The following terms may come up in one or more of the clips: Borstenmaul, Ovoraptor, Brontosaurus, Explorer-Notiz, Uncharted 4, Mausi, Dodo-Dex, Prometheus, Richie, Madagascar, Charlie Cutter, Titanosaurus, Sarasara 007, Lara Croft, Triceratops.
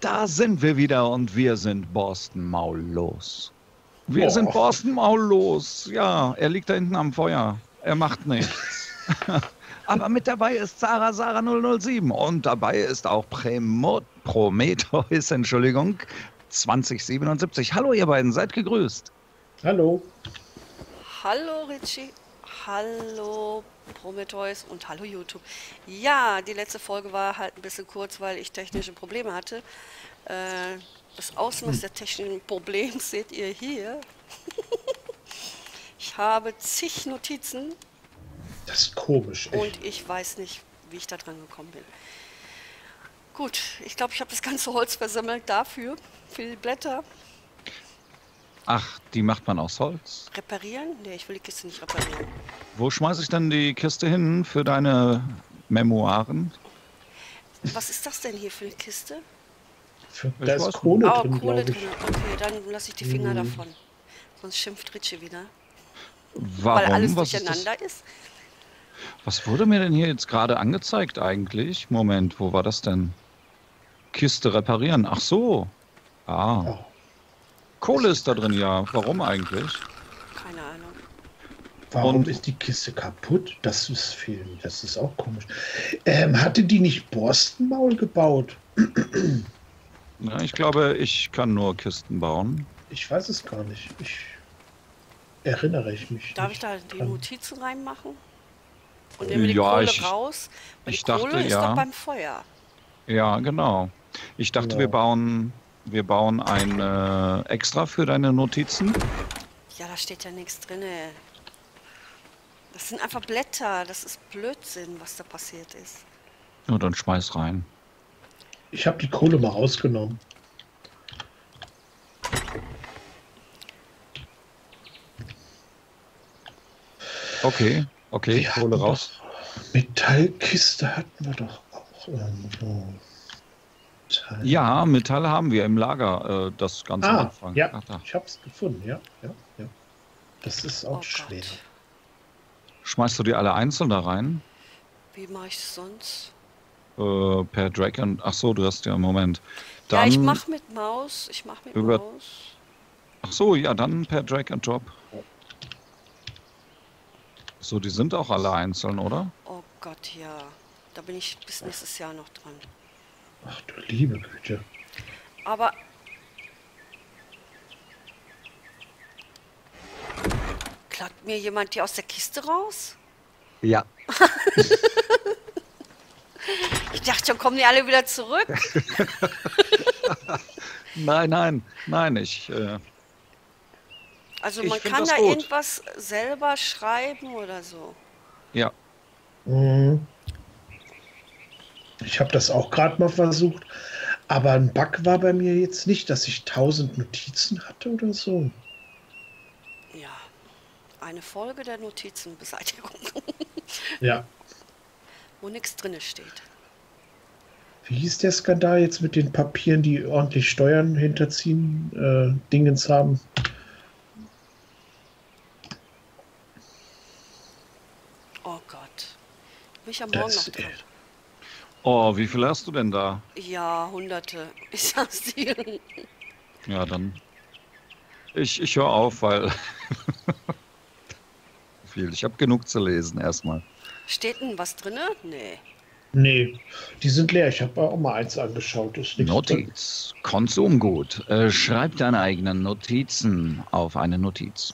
Da sind wir wieder und wir sind Borstenmaul los. Wir sind Borstenmaul los. Ja, er liegt da hinten am Feuer. Er macht nichts. Aber mit dabei ist Sarasara 007 und dabei ist auch Prometheus, Entschuldigung, 2077. Hallo ihr beiden, seid gegrüßt. Hallo. Hallo Richie. Hallo Prometheus und hallo YouTube. Ja, die letzte Folge war halt ein bisschen kurz, weil ich technische Probleme hatte. Das Ausmaß der technischen Probleme seht ihr hier. Ich habe zig Notizen. Das ist komisch, echt. Und ich weiß nicht, wie ich da dran gekommen bin. Gut, ich glaube, ich habe das ganze Holz versammelt dafür. Für die Blätter. Ach, die macht man aus Holz? Reparieren? Ne, ich will die Kiste nicht reparieren. Wo schmeiße ich dann die Kiste hin für deine Memoiren? Was ist das denn hier für eine Kiste? Da ist Kohle drin, Kohle drin. Okay, dann lasse ich die Finger davon. Sonst schimpft Richie wieder. Warum? Weil alles durcheinander ist. Was wurde mir denn hier jetzt gerade angezeigt eigentlich? Moment, wo war das denn? Kiste reparieren. Ach so. Ah. Ja. Kohle ist da drin, ja. Warum eigentlich? Keine Ahnung. Warum ist die Kiste kaputt? Das ist viel. Das ist auch komisch. Hatte die nicht Borstenmaul gebaut? Ja, ich glaube, ich kann nur Kisten bauen. Ich weiß es gar nicht. Erinnere ich mich nicht. Darf ich da die Notizen reinmachen? Und nehmen wir die Kohle raus? Weil die Kohle ist doch beim Feuer. Ja, genau. Ich dachte, wir bauen ein extra für deine Notizen. Ja, da steht ja nichts drin. Das sind einfach Blätter. Das ist Blödsinn, was da passiert ist. Ja, dann schmeiß rein. Ich habe die Kohle mal rausgenommen. Okay, okay, Kohle raus. Metallkiste hatten wir doch auch irgendwo. Metall. Ja, Metall haben wir im Lager, das ganze Anfang. Ja, ich hab's gefunden, ja. Das ist auch schwer. Schmeißt du die alle einzeln da rein? Wie mache ich das sonst? Per Drag und... Ach so, du hast ja im Moment. Dann ja, ich mach mit Maus. Ach so, ja, dann per Drag and Drop. So, die sind auch alle einzeln, oder? Oh Gott, ja. Da bin ich bis nächstes Jahr noch dran. Ach du liebe Güte. Aber... Klagt mir jemand hier aus der Kiste raus? Ja. Ich dachte schon, kommen die alle wieder zurück? Nein, ich... Also man kann da irgendwas selber schreiben oder so. Ja. Ich habe das auch gerade mal versucht, aber ein Bug war bei mir jetzt nicht, dass ich 1000 Notizen hatte oder so. Ja, eine Folge der Notizenbeseitigung. Ja. Wo nichts drin steht. Wie hieß der Skandal jetzt mit den Papieren, die ordentlich Steuern hinterziehen, Dingens haben? Mich am Morgen noch dran. Oh, wie viel hast du denn da? Ja, hunderte. Ich sag's dir. Ja, dann. Ich höre auf, weil. Viel. Ich habe genug zu lesen, erstmal. Steht denn was drin? Nee. Nee, die sind leer. Ich habe auch mal eins angeschaut. Ist Notiz. Drin. Konsumgut. Schreib deine eigenen Notizen auf eine Notiz.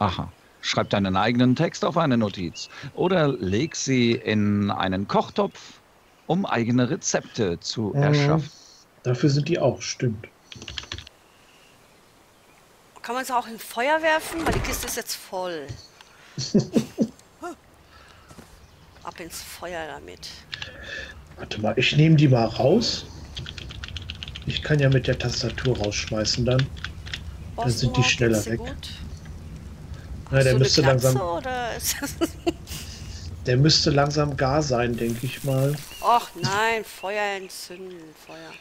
Aha. Schreib deinen eigenen Text auf eine Notiz oder leg sie in einen Kochtopf, um eigene Rezepte zu erschaffen. Dafür sind die auch, stimmt. Kann man es auch in Feuer werfen? Weil die Kiste ist jetzt voll. Ab ins Feuer damit. Warte mal, ich nehme die mal raus. Ich kann ja mit der Tastatur rausschmeißen dann. Dann sind die schneller weg. Gut? Na, der müsste langsam. Der müsste langsam gar sein, denke ich mal. Och nein, Feuer entzünden, Feuer.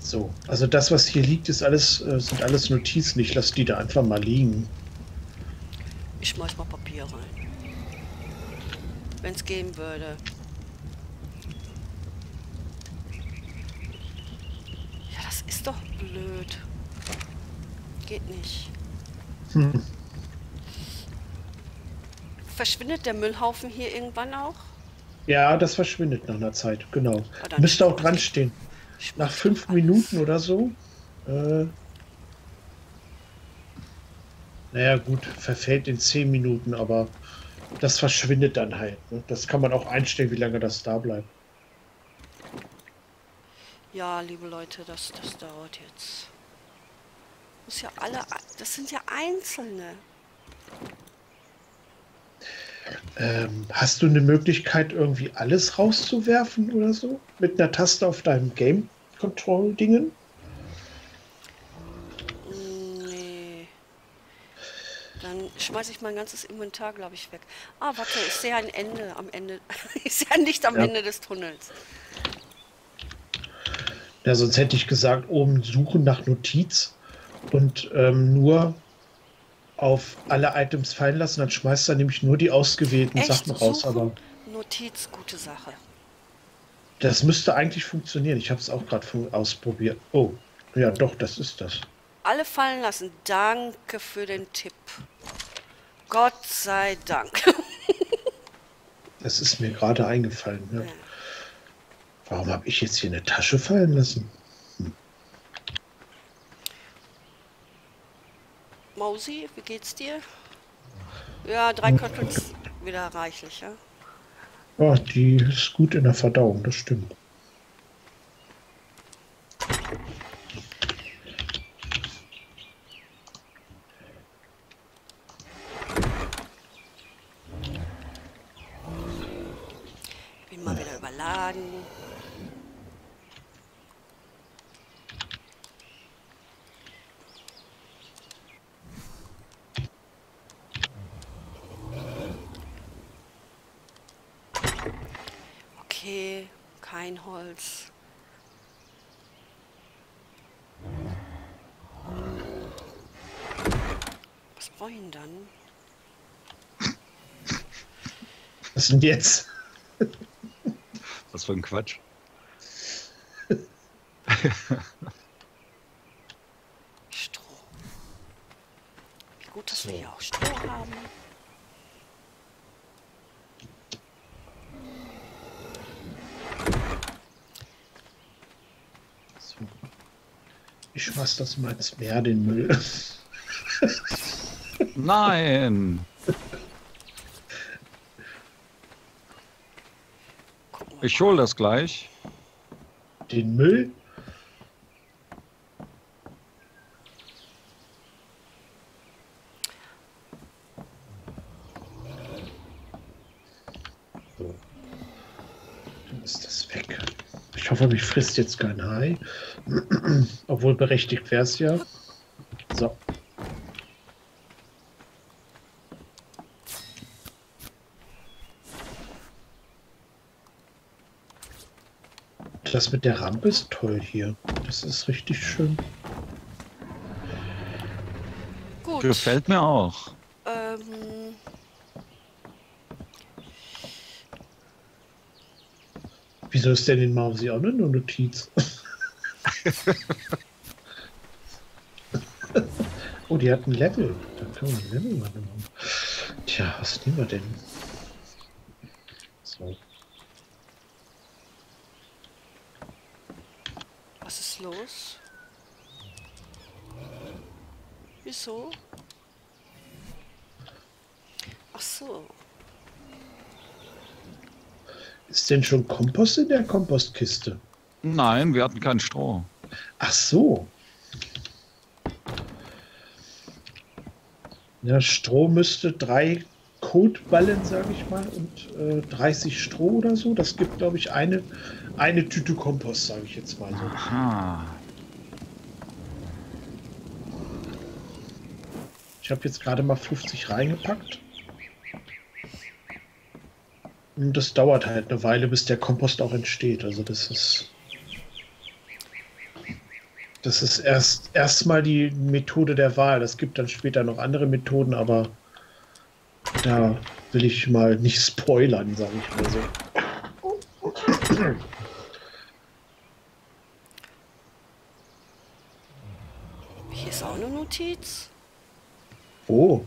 So, also das, was hier liegt, ist alles, sind alles Notizen. Ich lasse die da einfach mal liegen. Ich schmeiß mal Papier rein. Wenn es gehen würde. Ja, das ist doch blöd. Geht nicht. Hm. Verschwindet der Müllhaufen hier irgendwann auch? Ja, das verschwindet nach einer Zeit, genau. Oh, müsste auch dran stehen. Nach 5 Minuten oder so. Naja gut, verfällt in 10 Minuten, aber das verschwindet dann halt. Ne? Das kann man auch einstellen, wie lange das da bleibt. Ja, liebe Leute, das dauert jetzt. Muss ja alle, das sind ja Einzelne. Hast du eine Möglichkeit, irgendwie alles rauszuwerfen oder so? Mit einer Taste auf deinem Game Control-Dingen? Nee. Dann schmeiße ich mein ganzes Inventar, glaube ich, weg. Ah, warte, ich sehe ein Ende am Ende. Ich sehe ein Licht am Ende des Tunnels. Ja, sonst hätte ich gesagt, oben suchen nach Notiz und nur auf alle Items fallen lassen, dann schmeißt er nämlich nur die ausgewählten Sachen raus. Aber Notiz, gute Sache. Das müsste eigentlich funktionieren. Ich habe es auch gerade ausprobiert. Oh, ja doch, das ist das. Alle fallen lassen. Danke für den Tipp. Gott sei Dank. Das ist mir gerade eingefallen. Ne? Ja. Warum habe ich jetzt hier eine Tasche fallen lassen? Mausi, wie geht's dir? Ja, 3/4 ist wieder reichlich, ja? Ja, die ist gut in der Verdauung, das stimmt. Bin mal wieder überladen. Kein Holz. Was brauche ich denn dann? Was denn jetzt? Was für ein Quatsch. Stroh. Wie gut, dass wir hier auch Stroh haben. Ich schmeiß das mal ins Meer, den Müll. Nein! Ich hol das gleich. Den Müll? So. Dann ist das weg. Ich hoffe, mich frisst jetzt kein Hai. Obwohl berechtigt wäre es ja. So. Das mit der Rampe ist toll hier. Das ist richtig schön. Gut. Gefällt mir auch. Wieso ist denn den Mausi auch nicht nur Notiz? Oh, die hat ein Level. Dann können wir ein Level machen. Tja, was nehmen wir denn? So. Was ist los? Wieso? Ach so. Ist denn schon Kompost in der Kompostkiste? Nein, wir hatten kein Stroh. Ach so. Ja, Stroh müsste 3 Kotballen, sage ich mal, und 30 Stroh oder so. Das gibt, glaube ich, eine Tüte Kompost, sage ich jetzt mal so. Aha. Ich habe jetzt gerade mal 50 reingepackt. Und das dauert halt eine Weile, bis der Kompost auch entsteht. Also das ist erstmal die Methode der Wahl. Das gibt dann später noch andere Methoden, aber Da will ich mal nicht spoilern, sage ich mal so. Hier ist auch eine Notiz. Oh.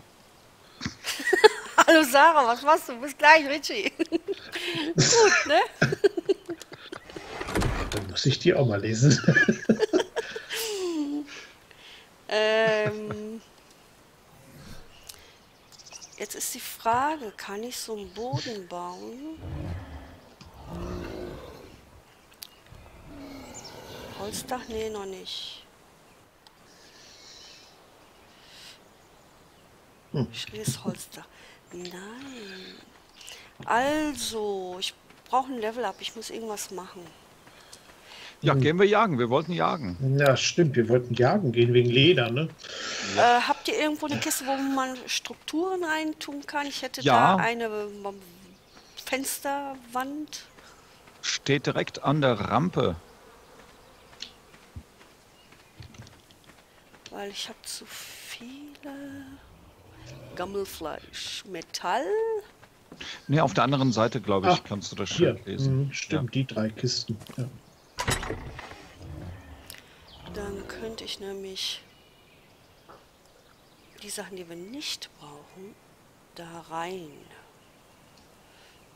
Hallo Sarah, was machst du? Bis gleich, Richie. Gut, ne? Dann muss ich die auch mal lesen. Jetzt ist die Frage, kann ich so einen Boden bauen? Holzdach? Nee, noch nicht. Schönes Holzdach. Nein. Also, ich brauche ein Level-Up. Ich muss irgendwas machen. Ja, gehen wir jagen. Wir wollten jagen. Ja, stimmt. Wir wollten jagen gehen wegen Leder, ne? Habt ihr irgendwo eine Kiste, wo man Strukturen reintun kann? Ich hätte da eine Fensterwand. Steht direkt an der Rampe. Weil ich habe zu viele... Gammelfleisch, Metall? Ne, auf der anderen Seite, glaube ich, kannst du das schön lesen. Stimmt, die drei Kisten. Ja. Dann könnte ich nämlich die Sachen, die wir nicht brauchen, da rein.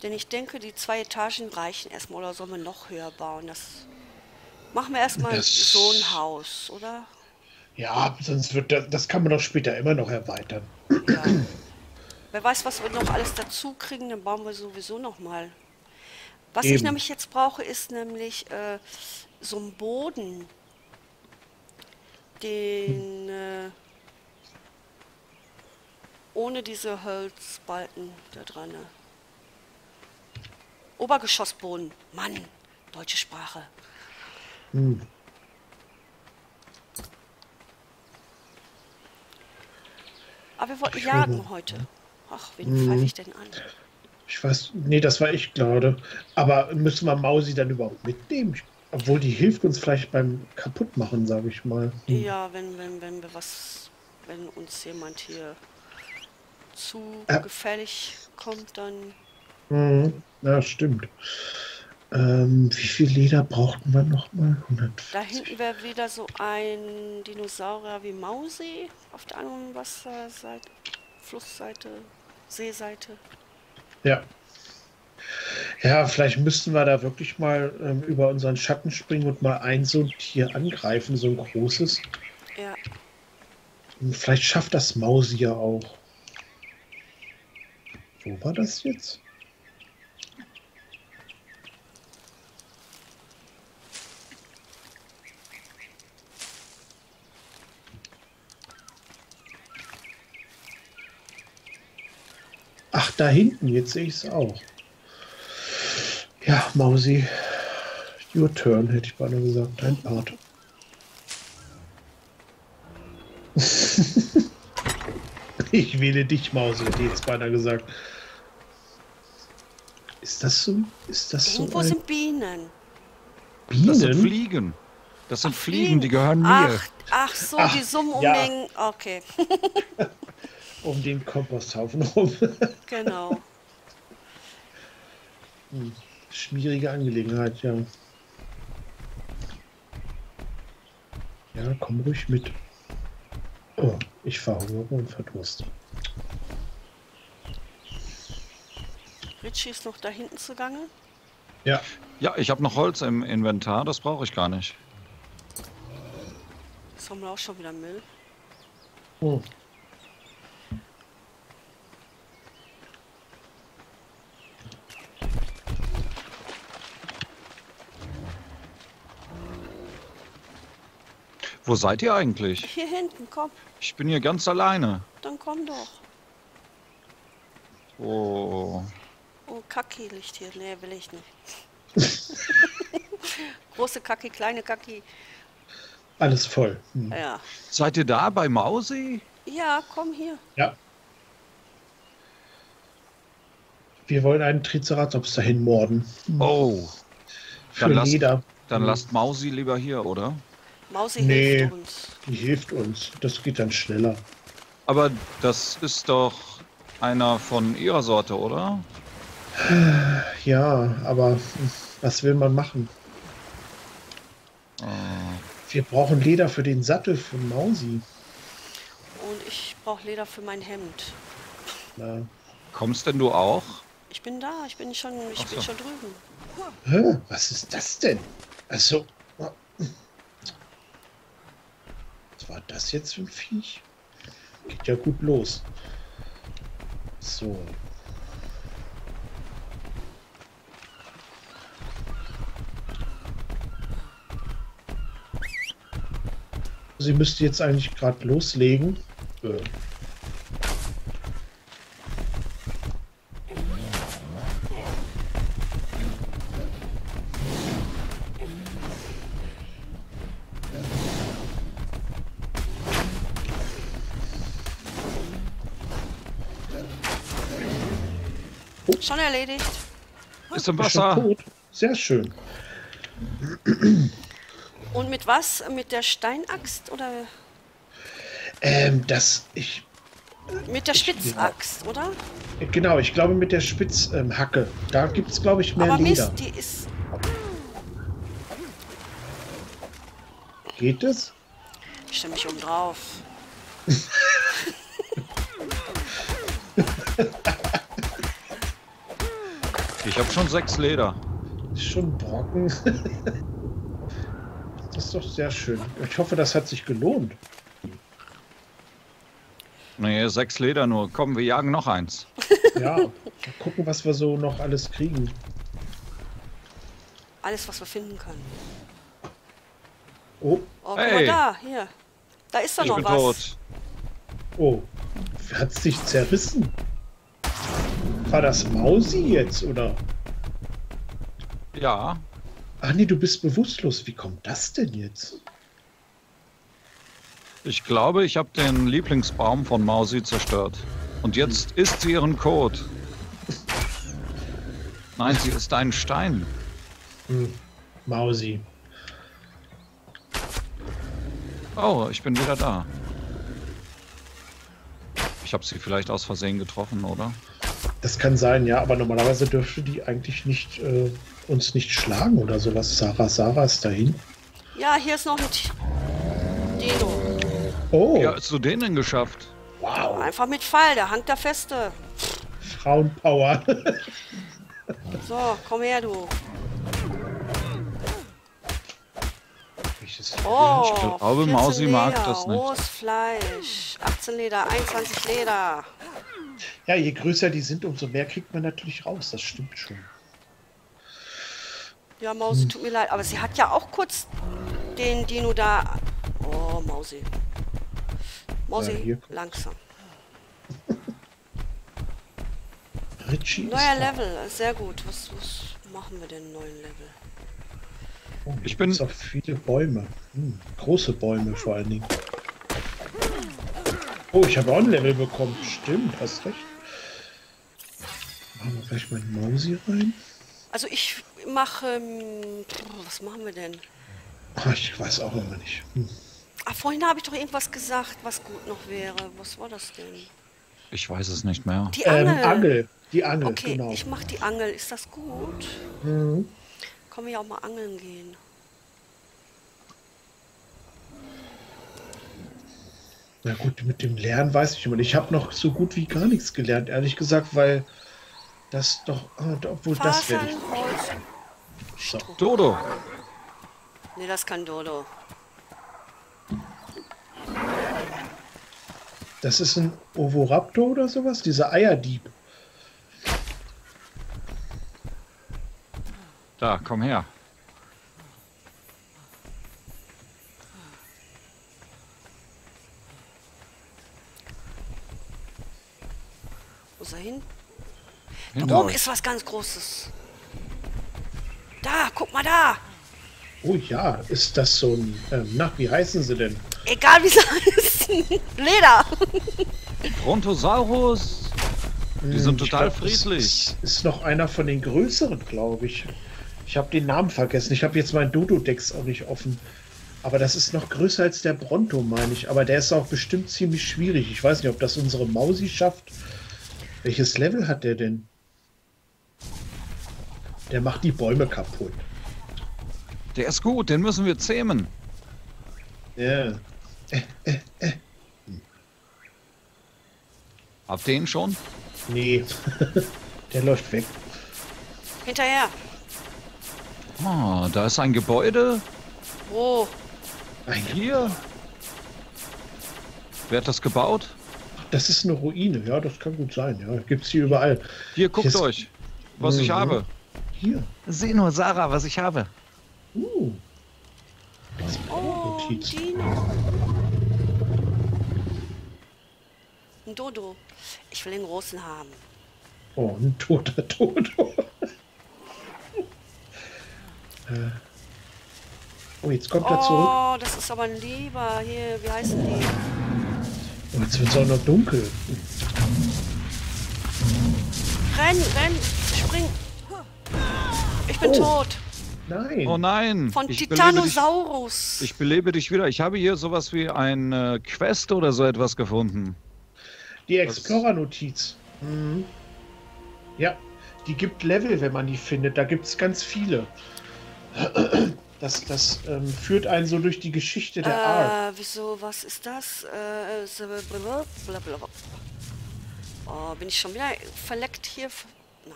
Denn ich denke, die 2 Etagen reichen erstmal, oder sollen wir noch höher bauen? Das machen wir erstmal so ein Haus, oder? Ja, sonst wird das kann man doch später immer noch erweitern. Ja. Wer weiß, was wir noch alles dazu kriegen, dann bauen wir sowieso noch mal. Was ich nämlich jetzt brauche, ist nämlich so einen Boden, den ohne diese Holzbalken da dran. Obergeschossboden, Mann, deutsche Sprache. Hm. Aber wir wollten jagen heute. Ach, wen pfeife ich denn an? Ich weiß, nee, das war ich gerade. Aber müssen wir Mausi dann überhaupt mitnehmen? Obwohl, die hilft uns vielleicht beim Kaputtmachen, sage ich mal. Ja, wenn uns jemand hier zu gefährlich kommt, dann... Ja, stimmt. Wie viel Leder brauchten wir nochmal? 150. Da hinten wäre wieder so ein Dinosaurier wie Mausi auf der anderen Wasserseite, Flussseite, Seeseite. Ja. Ja, vielleicht müssten wir da wirklich mal über unseren Schatten springen und mal ein so ein Tier angreifen, so ein großes. Ja. Und vielleicht schafft das Mausi ja auch. Wo war das jetzt? Ach, da hinten, jetzt sehe ich es auch. Ja, Mausi, your turn, hätte ich beinahe gesagt. Dein Part. Ich wähle dich, Mausi, hätte ich jetzt beinahe gesagt. Ist das so? Ist das so? Wo sind Bienen? Bienen? Das sind Fliegen. Das sind Fliegen, die gehören mir. Ach so, die summen Unmengen. Ja. Okay. Um den Komposthaufen rum. Genau. Schwierige Angelegenheit, ja. Ja, komm ruhig mit. Oh, ich verhungere und verdurste. Richie ist noch da hinten zugange? Ja. Ja, ich habe noch Holz im Inventar, das brauche ich gar nicht. Jetzt haben wir auch schon wieder Müll. Oh. Wo seid ihr eigentlich? Hier hinten, komm. Ich bin hier ganz alleine. Dann komm doch. Oh. Oh, Kacki liegt hier. Nee, will ich nicht. Große Kacki, kleine Kacki. Alles voll. Hm. Ja. Seid ihr da bei Mausi? Ja, komm hier. Ja. Wir wollen einen Triceratops dahin morden. Oh. Dann lasst Mausi lieber hier, oder? Mausi hilft uns. Die hilft uns. Das geht dann schneller. Aber das ist doch einer von ihrer Sorte, oder? Ja, aber was will man machen? Wir brauchen Leder für den Sattel von Mausi. Und ich brauche Leder für mein Hemd. Na. Kommst denn du auch? Ich bin da, ich bin schon drüben. Hä? Was ist das denn? Also, was war das jetzt für ein Viech? Geht ja gut los. So. Sie müsste jetzt eigentlich gerade loslegen. Schon erledigt. Ist im Wasser. Ist sehr schön. Und mit was? Mit der Steinaxt oder? Mit der Spitzaxt, oder? Genau, ich glaube mit der Spitzhacke. Da gibt es, glaube ich, mehr Leder. Aber Mist, die ist... Geht es? Ich stelle mich oben drauf. Ich habe schon 6 Leder. Ist schon Brocken. Das ist doch sehr schön. Ich hoffe, das hat sich gelohnt. Nee, 6 Leder nur. Komm, wir jagen noch eins. Ja, mal gucken, was wir so noch alles kriegen. Alles, was wir finden können. Oh, oh hey. Guck mal da, hier. Da ist doch noch was. Tot. Oh, hat sich zerrissen. War das Mausi jetzt, oder? Ja. Ach nee, du bist bewusstlos. Wie kommt das denn jetzt? Ich glaube, ich habe den Lieblingsbaum von Mausi zerstört. Und jetzt isst sie ihren Kot. Nein, sie isst einen Stein. Mausi. Oh, ich bin wieder da. Ich habe sie vielleicht aus Versehen getroffen, oder? Das kann sein, ja, aber normalerweise dürfte die eigentlich nicht uns nicht schlagen oder sowas. Sarasara ist dahin. Ja, hier ist noch ein Dodo. Oh. Ja, hast du den denn geschafft? Wow. Einfach mit Pfeil, der hangt da feste. Frauenpower. So, komm her, du. Oh, ich glaube, Mausi mag das nicht. Rohes Fleisch, 18 Leder, 21 Leder. Ja, je größer die sind, umso mehr kriegt man natürlich raus. Das stimmt schon. Ja, Mausi, tut mir leid. Aber sie hat ja auch kurz den Dino da... Oh, Mausi. Mausi, ja, langsam. Richie neuer Level, sehr gut. Was machen wir denn, neuen Level? Oh, ich bin... auf viele Bäume. Große Bäume vor allen Dingen. Oh, ich habe auch ein Level bekommen. Stimmt, hast recht. Machen wir vielleicht mal einen Mausi rein. Also ich mache... was machen wir denn? Ach, ich weiß auch immer nicht. Ach, vorhin habe ich doch irgendwas gesagt, was gut noch wäre. Was war das denn? Ich weiß es nicht mehr. Die Angel. Die Angel, okay, genau. Ich mache die Angel. Ist das gut? Mhm. Können wir ja auch mal angeln gehen. Na gut, mit dem Lernen weiß ich immer. Ich habe noch so gut wie gar nichts gelernt, ehrlich gesagt, weil das doch... Obwohl, das werde ich nicht. So. Dodo! Ne, das kann Dodo. Das ist ein Ovoraptor oder sowas? Dieser Eierdieb. Da, komm her. Hin. Da oben ist was ganz Großes. Da, guck mal da. Oh ja, ist das so ein... wie heißen sie denn? Egal wie sie heißen. Leder. Brontosaurus. Die sind total friedlich. Ist noch einer von den größeren, glaube ich. Ich habe den Namen vergessen. Ich habe jetzt meinen Dodo-Dex auch nicht offen. Aber das ist noch größer als der Bronto, meine ich. Aber der ist auch bestimmt ziemlich schwierig. Ich weiß nicht, ob das unsere Mausi schafft. Welches Level hat der denn? Der macht die Bäume kaputt. Der ist gut, den müssen wir zähmen. Ja. Habt ihr ihn schon? Nee. Der läuft weg. Hinterher. Oh, da ist ein Gebäude. Wo? Hier. Wer hat das gebaut? Das ist eine Ruine, ja, das kann gut sein. Ja, gibt's hier überall. Hier, guckt hier euch, was ich habe. Hier. Seh nur, Sarah, was ich habe. Explorer-Notiz. Ein Dodo. Ich will den großen haben. Oh, ein toter Dodo. Oh, jetzt kommt er zurück. Oh, das ist aber ein Lieber. Hier, wie heißen die? Oh, jetzt wird es auch noch dunkel. Renn, renn, spring. Ich bin tot. Nein. Oh nein. Von Titanosaurus. Ich belebe dich wieder. Ich habe hier sowas wie eine Quest oder so etwas gefunden. Die Explorer-Notiz. Mhm. Ja, die gibt Level, wenn man die findet. Da gibt es ganz viele. Das führt einen so durch die Geschichte der Art. Wieso, was ist das? Oh, bin ich schon wieder verleckt hier? Nein.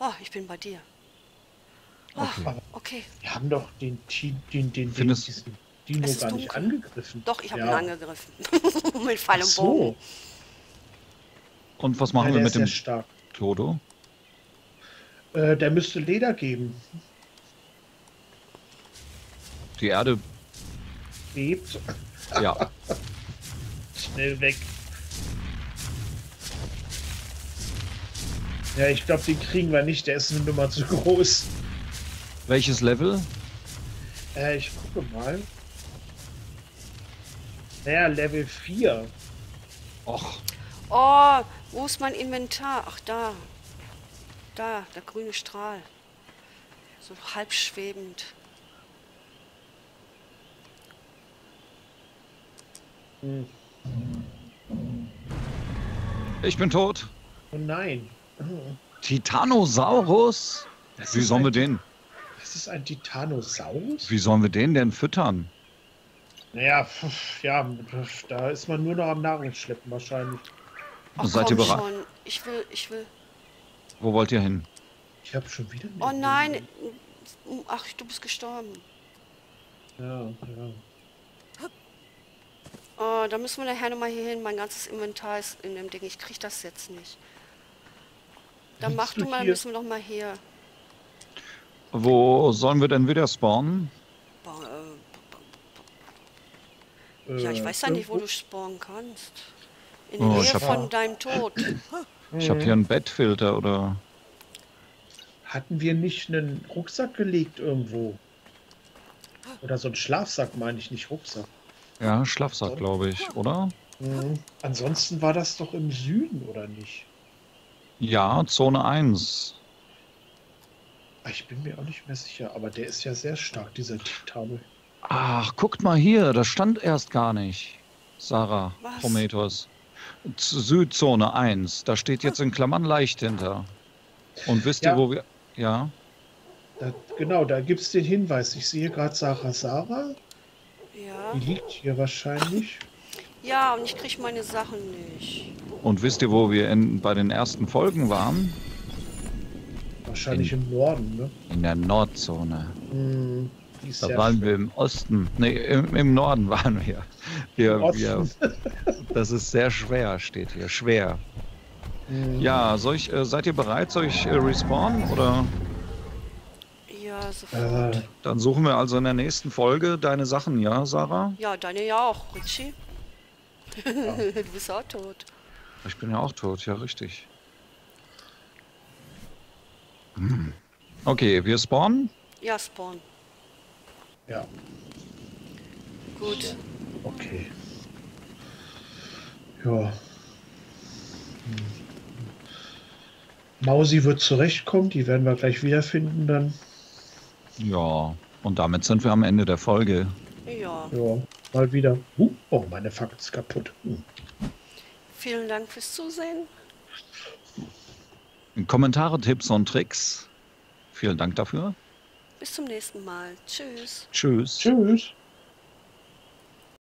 Oh, ich bin bei dir. Oh, okay. Wir haben doch diesen Dino gar nicht angegriffen. Doch, ich habe ihn angegriffen. Mit Pfeil und Bogen. Und was machen wir mit dem Dodo? Der müsste Leder geben. Die Erde bebt. Ja. Schnell weg. Ja, ich glaube, den kriegen wir nicht. Der ist eine Nummer zu groß. Welches Level? Ich gucke mal. Naja, Level 4. Och. Oh, wo ist mein Inventar? Ach, da. Da, der grüne Strahl. So halb schwebend. Ich bin tot. Oh nein. Titanosaurus? Wie sollen wir den? Das ist ein Titanosaurus? Wie sollen wir den denn füttern? Naja, ja, da ist man nur noch am Nahrungsschleppen wahrscheinlich. Ach, seid ihr bereit? Schon. Ich will. Wo wollt ihr hin? Ich hab schon wieder. Oh nein! Ach, du bist gestorben. Ja, ja. Oh, da müssen wir nachher nochmal hier hin. Mein ganzes Inventar ist in dem Ding. Ich krieg das jetzt nicht. Dann mach du mal, müssen wir nochmal hier. Wo sollen wir denn wieder spawnen? Ja, ich weiß ja nicht, wo du spawnen kannst. In der Nähe von deinem Tod. Ich habe hier einen Bettfilter, oder? Hatten wir nicht einen Rucksack gelegt irgendwo? Oder so einen Schlafsack, meine ich, nicht Rucksack. Ja, Schlafsack, glaube ich, oder? Mhm. Ansonsten war das doch im Süden, oder nicht? Ja, Zone 1. Ich bin mir auch nicht mehr sicher, aber der ist ja sehr stark, dieser Titan. Ach, guckt mal hier, das stand erst gar nicht. Sarah, was? Prometheus. Südzone 1, da steht jetzt in Klammern leicht hinter. Und wisst ihr, wo wir... Ja? Da, genau, da gibt es den Hinweis. Ich sehe gerade Sarasara. Ja. Die liegt hier wahrscheinlich. Ja, und ich kriege meine Sachen nicht. Und wisst ihr, wo wir bei den ersten Folgen waren? Wahrscheinlich im Norden, ne? In der Nordzone. Mm, da waren wir im Osten. Ne, im Norden waren wir. Das ist sehr schwer, steht hier. Schwer. Mm. Ja, seid ihr bereit? Soll ich respawnen, oder? Ja, sofort. Dann suchen wir also in der nächsten Folge deine Sachen, ja, Sarah? Ja, deine ja auch, Richie. Ja. Du bist auch tot. Ich bin ja auch tot, ja, richtig. Hm. Okay, wir spawnen? Ja, spawnen. Ja. Gut. Okay. Ja. Mausi wird zurechtkommen, die werden wir gleich wiederfinden dann. Ja, und damit sind wir am Ende der Folge. Ja. Ja, mal wieder. Oh, meine Fackel ist kaputt. Vielen Dank fürs Zusehen. Kommentare, Tipps und Tricks. Vielen Dank dafür. Bis zum nächsten Mal. Tschüss. Tschüss. Tschüss.